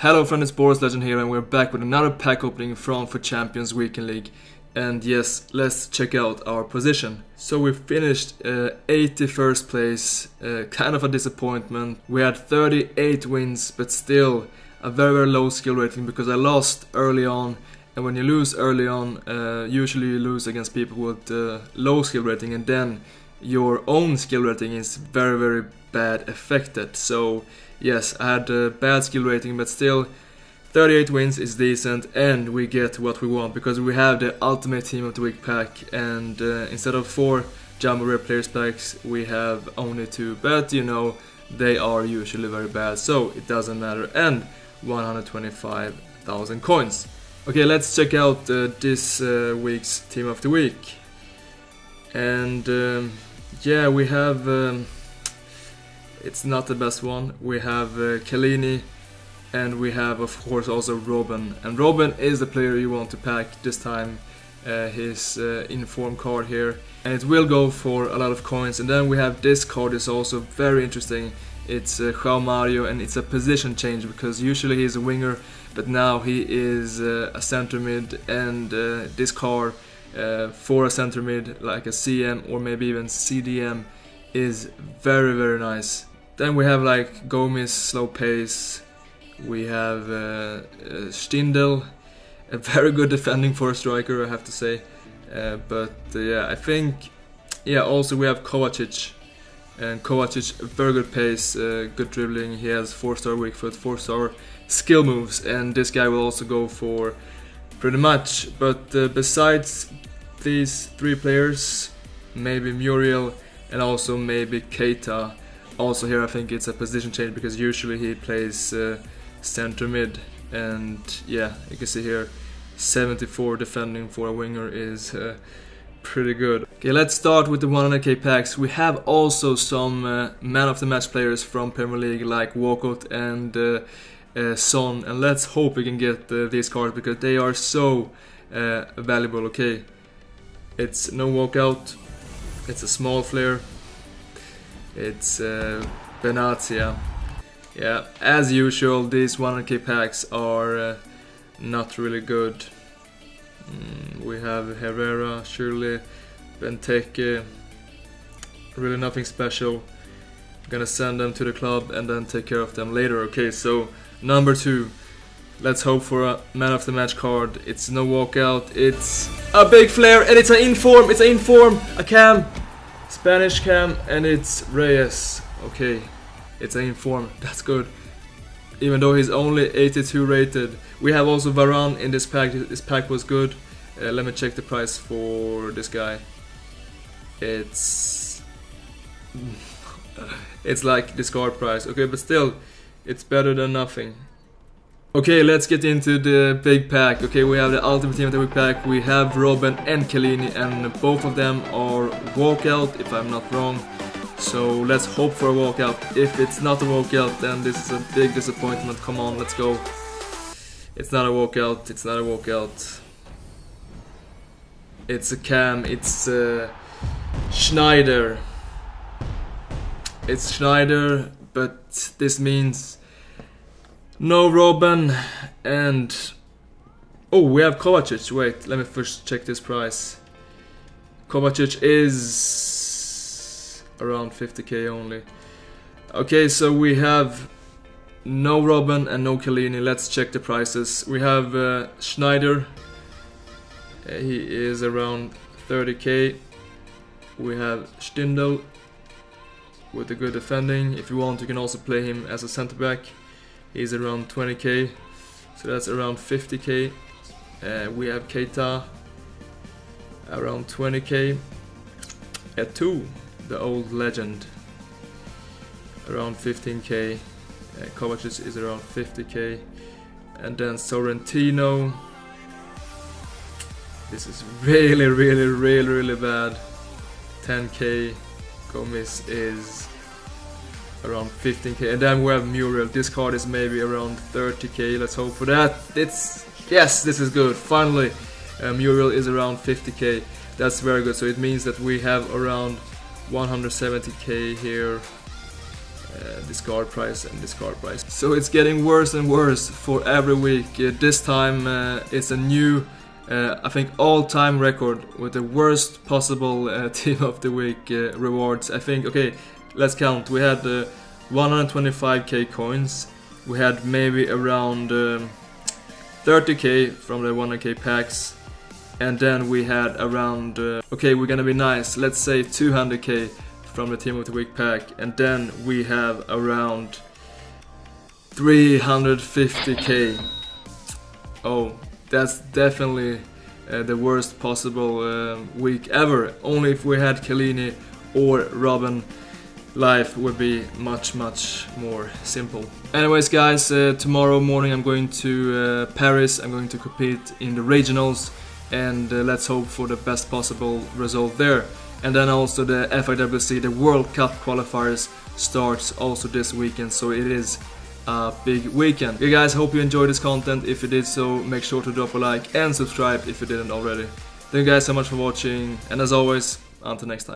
Hello friends, it's BorasLegend here and we're back with another pack opening from for Champions Weekend League. And yes, let's check out our position. So we finished 81st place, kind of a disappointment. We had 38 wins, but still a very, very low skill rating because I lost early on. And when you lose early on, usually you lose against people with low skill rating, and then your own skill rating is very, very bad affected. So yes, I had a bad skill rating, but still 38 wins is decent and we get what we want because we have the ultimate team of the week pack, and instead of 4 Jumbo Rare Players packs we have only 2, but you know, they are usually very bad, so it doesn't matter. And 125,000 coins. Okay, let's check out this week's team of the week. And yeah, we have it's not the best one. We have Kalini, and we have of course also Robin. And Robin is the player you want to pack this time, his inform card here. And it will go for a lot of coins. And then we have this card is also very interesting. It's João Mario, and it's a position change because usually he's a winger, but now he is a center mid, and this card for a center mid like a CM or maybe even CDM is very, very nice. Then we have like Gomez, slow pace. We have Stindel, a very good defending for a striker, I have to say. Yeah, I think, yeah, also we have Kovacic. And Kovacic, very good pace, good dribbling. He has 4-star weak foot, 4-star skill moves, and this guy will also go for pretty much. But besides these 3 players, maybe Muriel and also maybe Keita. Also here I think it's a position change because usually he plays center mid, and yeah, you can see here 74 defending for a winger is pretty good. Okay, let's start with the 100k packs. We have also some man of the match players from Premier League like Walcott and Son, and let's hope we can get these cards because they are so valuable. Okay, it's no walkout. It's a small flare. It's Benazia. Yeah, as usual, these 100k packs are not really good. We have Herrera, Shirley, Benteke. Really nothing special. I'm gonna send them to the club and then take care of them later. Okay, so number 2. Let's hope for a man of the match card. It's no walkout. It's a big flare, and it's an inform. It's an inform. A cam, Spanish cam, and it's Reyes. Okay, it's an inform. That's good. Even though he's only 82 rated. We have also Varane in this pack. This pack was good. Let me check the price for this guy. It's it's like discard price. Okay, but still, it's better than nothing. Okay, let's get into the big pack. Okay, we have the ultimate team of the week pack. We have Robin and Kalini, and both of them are walkout, if I'm not wrong. So let's hope for a walkout. If it's not a walkout, then this is a big disappointment. Come on, let's go. It's not a walkout. It's not a walkout. It's a cam. It's Schneider. It's Schneider, but this means no Robin, and oh, we have Kovacic. Wait, let me first check this price. Kovacic is around 50k only. Okay, so we have no Robin and no Kalini. Let's check the prices. We have Schneider. He is around 30k. We have Stindel with a good defending. If you want, you can also play him as a center back. He's around 20k, so that's around 50k. We have Keita around 20k. Etu, the old legend, around 15k. Kovacic is around 50k, and then Sorrentino. This is really, really, really, really bad. 10k. Gomez is around 15k, and then we have Muriel. This card is maybe around 30k. Let's hope for that. It's yes, this is good. Finally, Muriel is around 50k. That's very good. So it means that we have around 170k here. discard price and discard price. So it's getting worse and worse for every week. This time it's a new, I think, all-time record with the worst possible team of the week rewards. I think, okay, let's count. We had 125k coins. We had maybe around 30k from the 100k packs. And then we had around, okay, we're gonna be nice, let's say 200k from the Team of the Week pack. And then we have around 350k. Oh, that's definitely the worst possible week ever. Only if we had Kalini or Robin, life would be much more simple. Anyways guys, tomorrow morning I'm going to Paris. I'm going to compete in the regionals, and let's hope for the best possible result there. And then also the FIWC, the World Cup qualifiers, starts also this weekend, so it is a big weekend. You guys, hope you enjoyed this content. If you did so, make sure to drop a like and subscribe if you didn't already. Thank you guys so much for watching, and as always, until next time.